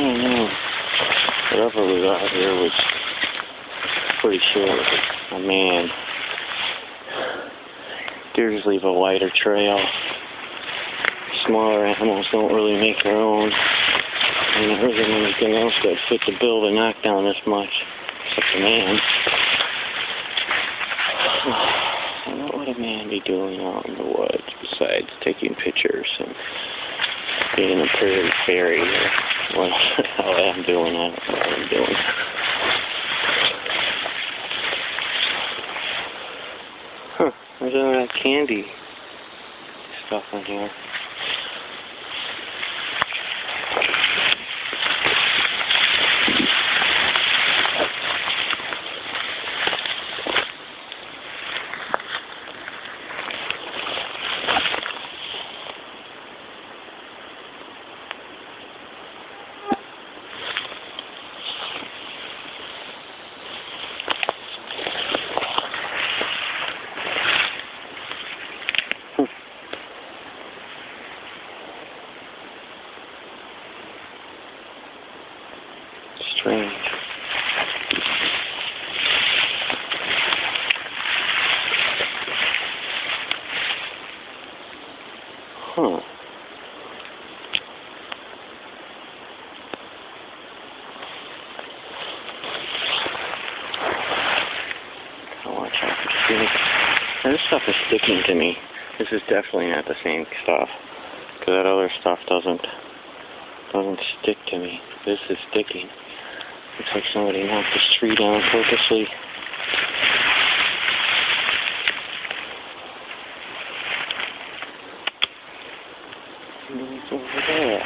don't know. Whatever was out here was pretty sure a man. Deer just leave a wider trail. Smaller animals don't really make their own. And there isn't anything else that fit the bill to knock down this much, except a man. And what would a man be doing out in the woods besides taking pictures and being a prairie fairy or what the hell I'm doing? I don't know what I'm doing. Huh, there's all that candy stuff in here. Strange. Huh. I want to check it. This stuff is sticking to me. This is definitely not the same stuff, because that other stuff doesn't stick to me. This is sticking. Looks like somebody knocked this tree down purposely. It's over there.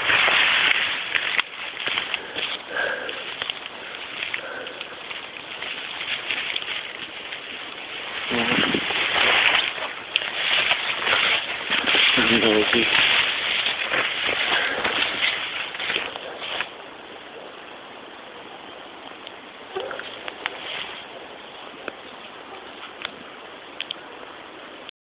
Yeah.